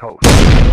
Toast.